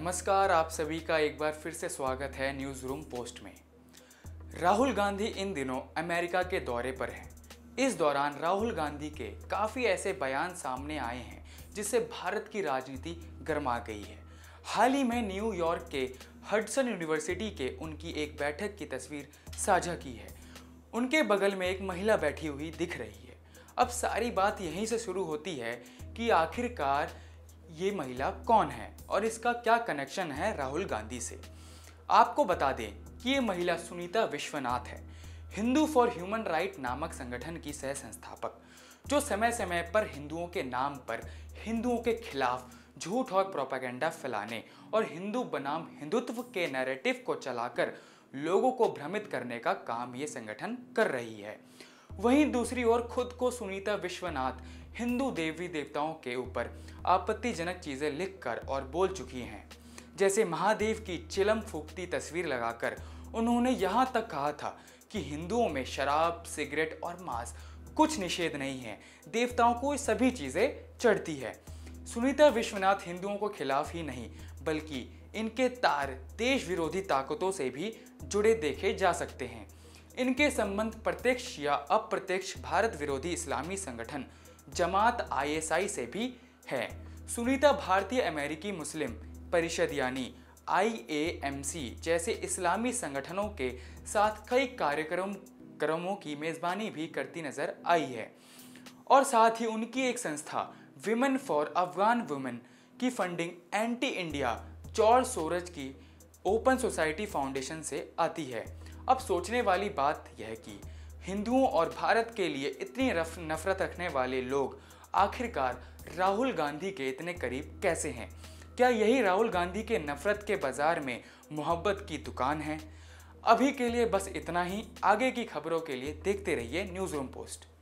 नमस्कार, आप सभी का एक बार फिर से स्वागत है न्यूज़ रूम पोस्ट में। राहुल गांधी इन दिनों अमेरिका के दौरे पर हैं। इस दौरान राहुल गांधी के काफ़ी ऐसे बयान सामने आए हैं जिससे भारत की राजनीति गर्मा गई है। हाल ही में न्यूयॉर्क के हडसन यूनिवर्सिटी के उनकी एक बैठक की तस्वीर साझा की है। उनके बगल में एक महिला बैठी हुई दिख रही है। अब सारी बात यहीं से शुरू होती है कि आखिरकार ये महिला कौन है और इसका क्या कनेक्शन है राहुल गांधी से। आपको बता दें कि ये महिला सुनीता विश्वनाथ है, हिंदू फॉर ह्यूमन राइट नामक संगठन की सह संस्थापक, जो समय समय पर हिंदुओं के नाम पर हिंदुओं के खिलाफ झूठ और प्रोपेगेंडा फैलाने और हिंदू बनाम हिंदुत्व के नैरेटिव को चलाकर लोगों को भ्रमित करने का काम ये संगठन कर रही है। वहीं दूसरी ओर खुद को सुनीता विश्वनाथ हिंदू देवी देवताओं के ऊपर आपत्तिजनक चीज़ें लिखकर और बोल चुकी हैं, जैसे महादेव की चिलम फूकती तस्वीर लगाकर उन्होंने यहाँ तक कहा था कि हिंदुओं में शराब, सिगरेट और मांस कुछ निषेध नहीं है, देवताओं को सभी चीज़ें चढ़ती है। सुनीता विश्वनाथ हिंदुओं के खिलाफ ही नहीं बल्कि इनके तार देश विरोधी ताकतों से भी जुड़े देखे जा सकते हैं। इनके संबंध प्रत्यक्ष या अप्रत्यक्ष भारत विरोधी इस्लामी संगठन जमात आईएसआई से भी है। सुनीता भारतीय अमेरिकी मुस्लिम परिषद यानी IAMC जैसे इस्लामी संगठनों के साथ कई कार्यक्रमों की मेज़बानी भी करती नज़र आई है और साथ ही उनकी एक संस्था विमेन फॉर अफगान वुमेन की funding anti India George Soros की ओपन सोसाइटी फाउंडेशन से आती है। अब सोचने वाली बात यह कि हिंदुओं और भारत के लिए इतनी नफरत रखने वाले लोग आखिरकार राहुल गांधी के इतने करीब कैसे हैं। क्या यही राहुल गांधी के नफरत के बाजार में मोहब्बत की दुकान है? अभी के लिए बस इतना ही। आगे की खबरों के लिए देखते रहिए न्यूज़ रूम पोस्ट।